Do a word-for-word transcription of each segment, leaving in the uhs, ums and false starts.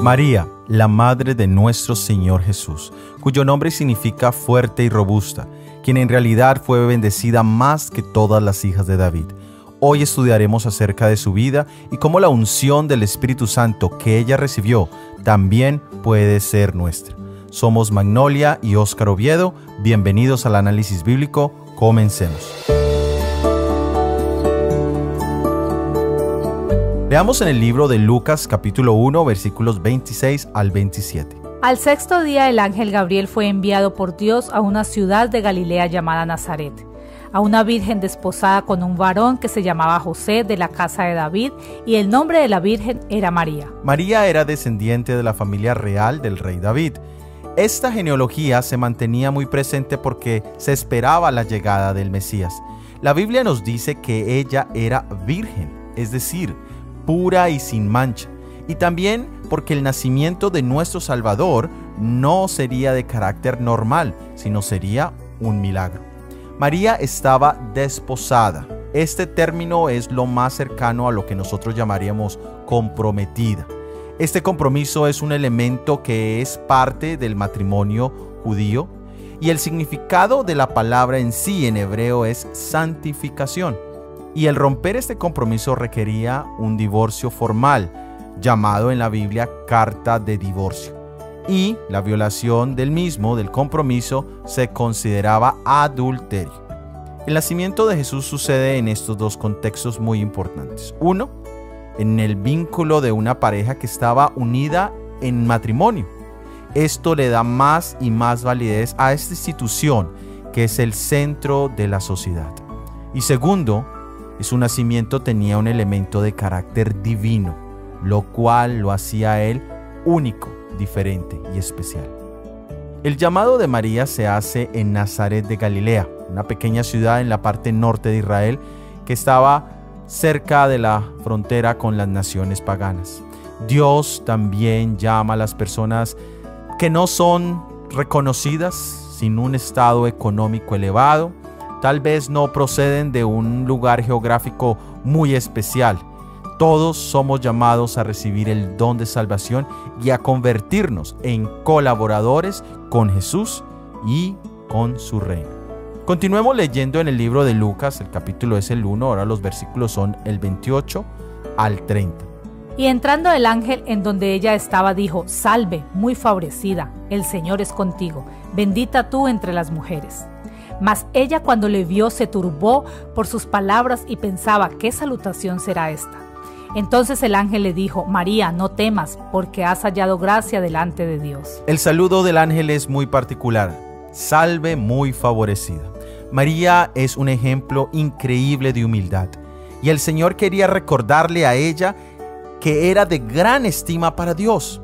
María, la madre de nuestro Señor Jesús, cuyo nombre significa fuerte y robusta, quien en realidad fue bendecida más que todas las hijas de David. Hoy estudiaremos acerca de su vida y cómo la unción del Espíritu Santo que ella recibió también puede ser nuestra. Somos Magnolia y Óscar Oviedo. Bienvenidos al Análisis Bíblico. Comencemos. Leamos en el libro de Lucas capítulo uno versículos veintiséis al veintisiete. Al sexto día el ángel Gabriel fue enviado por Dios a una ciudad de Galilea llamada Nazaret, a una virgen desposada con un varón que se llamaba José, de la casa de David, y el nombre de la virgen era María. María era descendiente de la familia real del rey David. Esta genealogía se mantenía muy presente porque se esperaba la llegada del Mesías. La Biblia nos dice que ella era virgen, es decir, pura y sin mancha, y también porque el nacimiento de nuestro Salvador no sería de carácter normal, sino sería un milagro. María estaba desposada. Este término es lo más cercano a lo que nosotros llamaríamos comprometida. Este compromiso es un elemento que es parte del matrimonio judío, y el significado de la palabra en sí en hebreo es santificación. Y el romper este compromiso requería un divorcio formal, llamado en la Biblia carta de divorcio. Y la violación del mismo, del compromiso, se consideraba adulterio. El nacimiento de Jesús sucede en estos dos contextos muy importantes. Uno, en el vínculo de una pareja que estaba unida en matrimonio. Esto le da más y más validez a esta institución que es el centro de la sociedad. Y segundo, su nacimiento tenía un elemento de carácter divino, lo cual lo hacía a él único, diferente y especial. El llamado de María se hace en Nazaret de Galilea, una pequeña ciudad en la parte norte de Israel que estaba cerca de la frontera con las naciones paganas. Dios también llama a las personas que no son reconocidas, sin un estado económico elevado, tal vez no proceden de un lugar geográfico muy especial. Todos somos llamados a recibir el don de salvación y a convertirnos en colaboradores con Jesús y con su reino. Continuemos leyendo en el libro de Lucas, el capítulo es el uno, ahora los versículos son el veintiocho al treinta. Y entrando el ángel en donde ella estaba, dijo: Salve, muy favorecida, el Señor es contigo, bendita tú entre las mujeres. Mas ella, cuando le vio, se turbó por sus palabras y pensaba: ¿qué salutación será esta? Entonces el ángel le dijo: María, no temas, porque has hallado gracia delante de Dios. El saludo del ángel es muy particular: salve muy favorecida. María es un ejemplo increíble de humildad, y el Señor quería recordarle a ella que era de gran estima para Dios.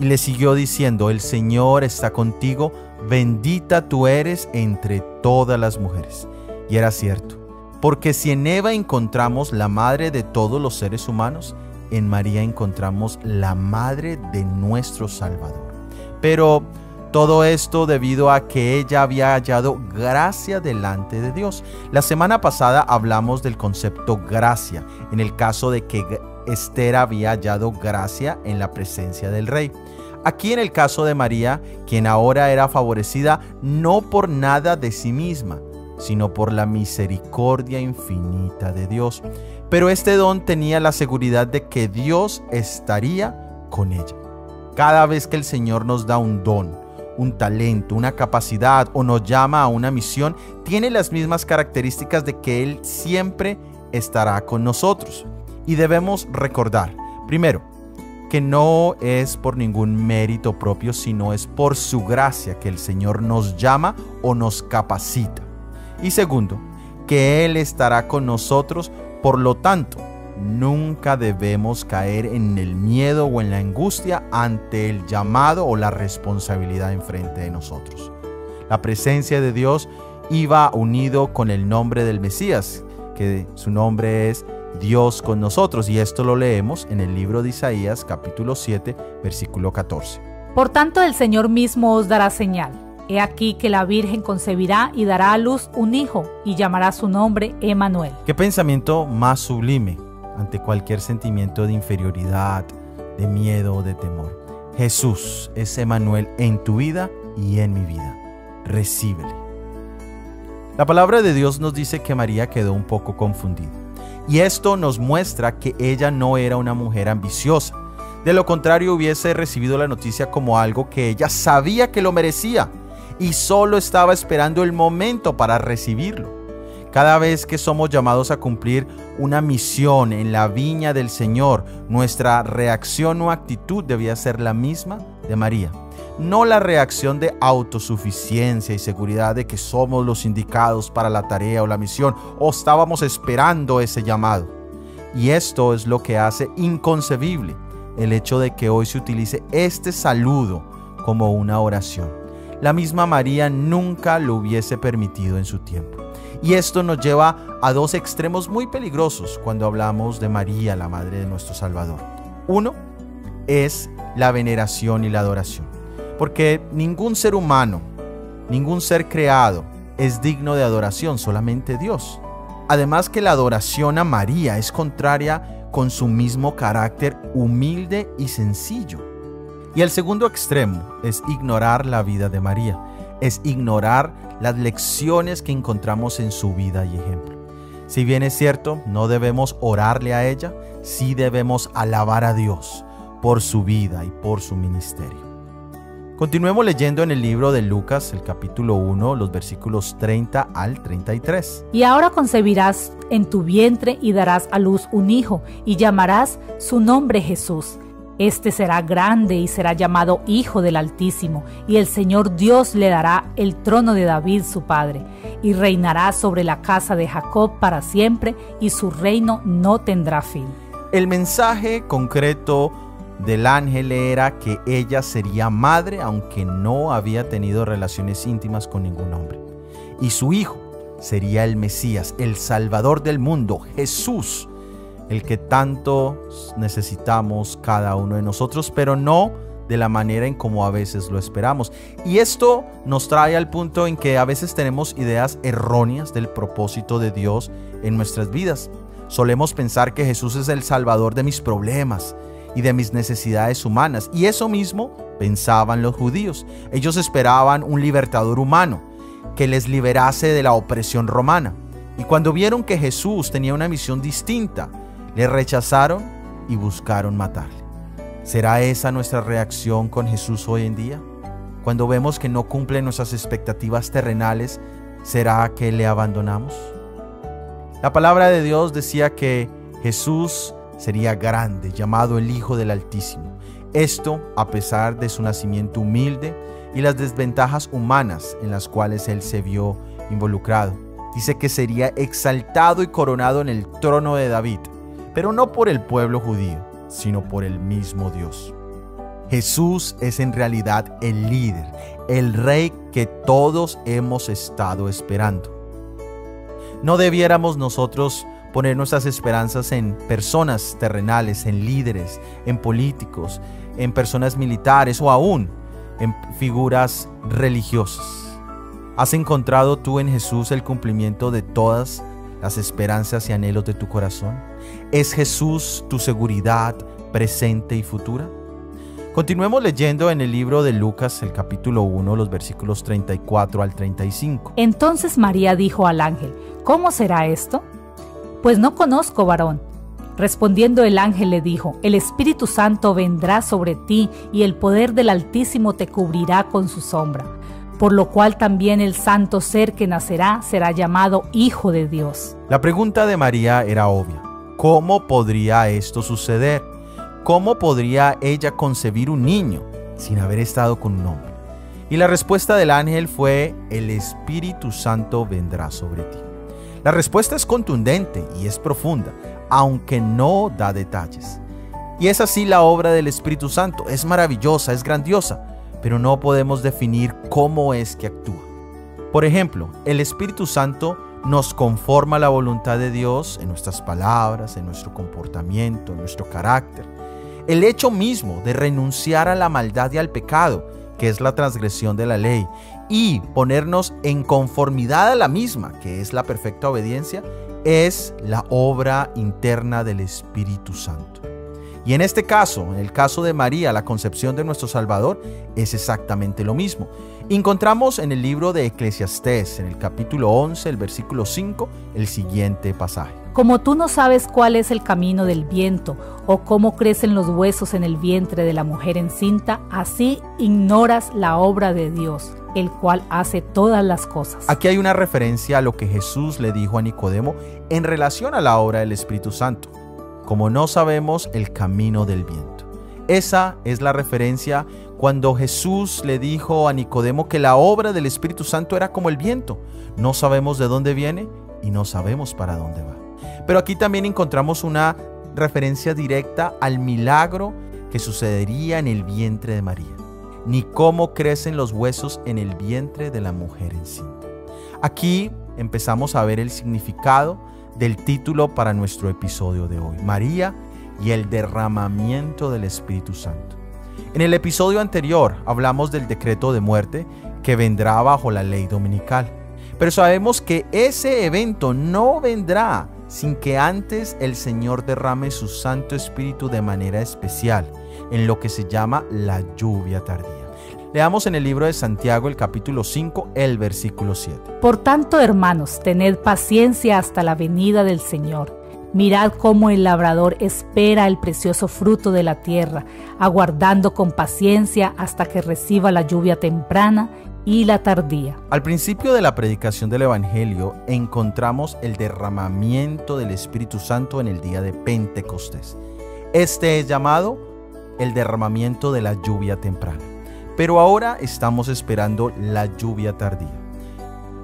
Y le siguió diciendo: el Señor está contigo, bendita tú eres entre todas las mujeres. Y era cierto, porque si en Eva encontramos la madre de todos los seres humanos, en María encontramos la madre de nuestro Salvador. Pero todo esto debido a que ella había hallado gracia delante de Dios. La semana pasada hablamos del concepto gracia, en el caso de que Esther había hallado gracia en la presencia del rey. Aquí en el caso de María, quien ahora era favorecida no por nada de sí misma, sino por la misericordia infinita de Dios. Pero este don tenía la seguridad de que Dios estaría con ella. Cada vez que el Señor nos da un don, un talento, una capacidad o nos llama a una misión, tiene las mismas características de que Él siempre estará con nosotros. Y debemos recordar, primero, que no es por ningún mérito propio, sino es por su gracia que el Señor nos llama o nos capacita. Y segundo, que Él estará con nosotros, por lo tanto, nunca debemos caer en el miedo o en la angustia ante el llamado o la responsabilidad enfrente de nosotros. La presencia de Dios iba unido con el nombre del Mesías, que su nombre es Dios con nosotros, y esto lo leemos en el libro de Isaías capítulo siete versículo catorce. Por tanto, el Señor mismo os dará señal. He aquí que la Virgen concebirá y dará a luz un hijo, y llamará su nombre Emmanuel. ¿Qué pensamiento más sublime ante cualquier sentimiento de inferioridad, de miedo o de temor? Jesús es Emmanuel en tu vida y en mi vida. Recíbele. La palabra de Dios nos dice que María quedó un poco confundida, y esto nos muestra que ella no era una mujer ambiciosa. De lo contrario, hubiese recibido la noticia como algo que ella sabía que lo merecía y solo estaba esperando el momento para recibirlo. Cada vez que somos llamados a cumplir una misión en la viña del Señor, nuestra reacción o actitud debía ser la misma de María. No la reacción de autosuficiencia y seguridad de que somos los indicados para la tarea o la misión, o estábamos esperando ese llamado. Y esto es lo que hace inconcebible el hecho de que hoy se utilice este saludo como una oración. La misma María nunca lo hubiese permitido en su tiempo. Y esto nos lleva a dos extremos muy peligrosos cuando hablamos de María, la madre de nuestro Salvador. Uno es la veneración y la adoración, porque ningún ser humano, ningún ser creado es digno de adoración, solamente Dios. Además que la adoración a María es contraria con su mismo carácter humilde y sencillo. Y el segundo extremo es ignorar la vida de María, es ignorar las lecciones que encontramos en su vida y ejemplo. Si bien es cierto, no debemos orarle a ella, sí debemos alabar a Dios por su vida y por su ministerio. Continuemos leyendo en el libro de Lucas, el capítulo uno, los versículos treinta al treinta y tres. Y ahora concebirás en tu vientre y darás a luz un hijo, y llamarás su nombre Jesús. Este será grande y será llamado Hijo del Altísimo, y el Señor Dios le dará el trono de David su padre, y reinará sobre la casa de Jacob para siempre, y su reino no tendrá fin. El mensaje concreto del ángel era que ella sería madre, aunque no había tenido relaciones íntimas con ningún hombre. Y su hijo sería el Mesías, el Salvador del mundo, Jesús, el que tanto necesitamos cada uno de nosotros, pero no de la manera en como a veces lo esperamos. Y esto nos trae al punto en que a veces tenemos ideas erróneas del propósito de Dios en nuestras vidas. Solemos pensar que Jesús es el salvador de mis problemas y de mis necesidades humanas, y eso mismo pensaban los judíos. Ellos esperaban un libertador humano que les liberase de la opresión romana, y cuando vieron que Jesús tenía una misión distinta, le rechazaron y buscaron matarle. ¿Será esa nuestra reacción con Jesús hoy en día? Cuando vemos que no cumple nuestras expectativas terrenales, ¿será que le abandonamos? La palabra de Dios decía que Jesús sería grande, llamado el Hijo del Altísimo. Esto a pesar de su nacimiento humilde y las desventajas humanas en las cuales él se vio involucrado. Dice que sería exaltado y coronado en el trono de David, pero no por el pueblo judío, sino por el mismo Dios. Jesús es en realidad el líder, el rey que todos hemos estado esperando. No debiéramos nosotros poner nuestras esperanzas en personas terrenales, en líderes, en políticos, en personas militares o aún en figuras religiosas. ¿Has encontrado tú en Jesús el cumplimiento de todas las las esperanzas y anhelos de tu corazón? ¿Es Jesús tu seguridad presente y futura? Continuemos leyendo en el libro de Lucas, el capítulo uno, los versículos treinta y cuatro al treinta y cinco. Entonces María dijo al ángel: ¿Cómo será esto? Pues no conozco varón. Respondiendo el ángel le dijo: El Espíritu Santo vendrá sobre ti y el poder del Altísimo te cubrirá con su sombra, por lo cual también el santo ser que nacerá será llamado Hijo de Dios. La pregunta de María era obvia. ¿Cómo podría esto suceder? ¿Cómo podría ella concebir un niño sin haber estado con un hombre? Y la respuesta del ángel fue: el Espíritu Santo vendrá sobre ti. La respuesta es contundente y es profunda, aunque no da detalles. Y es así la obra del Espíritu Santo. Es maravillosa, es grandiosa, pero no podemos definir cómo es que actúa. Por ejemplo, el Espíritu Santo nos conforma la voluntad de Dios en nuestras palabras, en nuestro comportamiento, en nuestro carácter. El hecho mismo de renunciar a la maldad y al pecado que es la transgresión de la ley, y ponernos en conformidad a la misma, que es la perfecta obediencia, es la obra interna del Espíritu Santo. Y en este caso, en el caso de María, la concepción de nuestro Salvador, es exactamente lo mismo. Encontramos en el libro de Eclesiastés, en el capítulo once, el versículo cinco, el siguiente pasaje. Como tú no sabes cuál es el camino del viento, o cómo crecen los huesos en el vientre de la mujer encinta, así ignoras la obra de Dios, el cual hace todas las cosas. Aquí hay una referencia a lo que Jesús le dijo a Nicodemo en relación a la obra del Espíritu Santo. Como no sabemos el camino del viento. Esa es la referencia cuando Jesús le dijo a Nicodemo que la obra del Espíritu Santo era como el viento. No sabemos de dónde viene y no sabemos para dónde va. Pero aquí también encontramos una referencia directa al milagro que sucedería en el vientre de María. Ni cómo crecen los huesos en el vientre de la mujer encinta. Aquí empezamos a ver el significado del título para nuestro episodio de hoy, María y el derramamiento del Espíritu Santo. En el episodio anterior hablamos del decreto de muerte que vendrá bajo la ley dominical, pero sabemos que ese evento no vendrá sin que antes el Señor derrame su Santo Espíritu de manera especial, en lo que se llama la lluvia tardía. Leamos en el libro de Santiago, el capítulo cinco, el versículo siete. Por tanto, hermanos, tened paciencia hasta la venida del Señor. Mirad cómo el labrador espera el precioso fruto de la tierra, aguardando con paciencia hasta que reciba la lluvia temprana y la tardía. Al principio de la predicación del Evangelio, encontramos el derramamiento del Espíritu Santo en el día de Pentecostés. Este es llamado el derramamiento de la lluvia temprana. Pero ahora estamos esperando la lluvia tardía.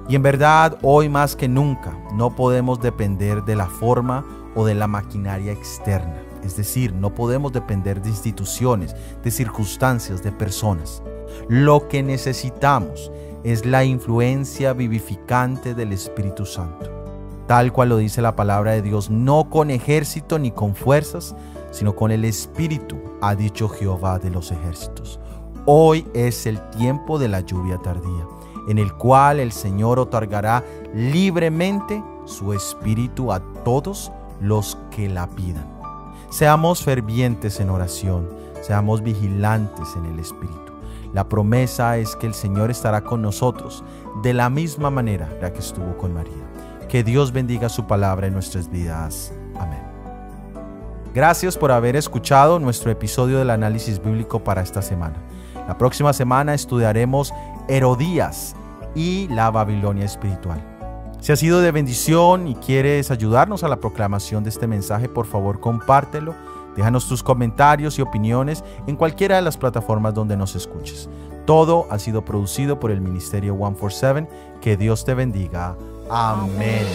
Y en verdad, hoy más que nunca, no podemos depender de la forma o de la maquinaria externa. Es decir, no podemos depender de instituciones, de circunstancias, de personas. Lo que necesitamos es la influencia vivificante del Espíritu Santo. Tal cual lo dice la palabra de Dios, no con ejército ni con fuerzas, sino con el Espíritu, ha dicho Jehová de los ejércitos. Hoy es el tiempo de la lluvia tardía, en el cual el Señor otorgará libremente su Espíritu a todos los que la pidan. Seamos fervientes en oración, seamos vigilantes en el Espíritu. La promesa es que el Señor estará con nosotros de la misma manera la que estuvo con María. Que Dios bendiga su palabra en nuestras vidas. Amén. Gracias por haber escuchado nuestro episodio del Análisis Bíblico para esta semana. La próxima semana estudiaremos Herodías y la Babilonia espiritual. Si ha sido de bendición y quieres ayudarnos a la proclamación de este mensaje, por favor compártelo. Déjanos tus comentarios y opiniones en cualquiera de las plataformas donde nos escuches. Todo ha sido producido por el Ministerio one four seven. Que Dios te bendiga. Amén.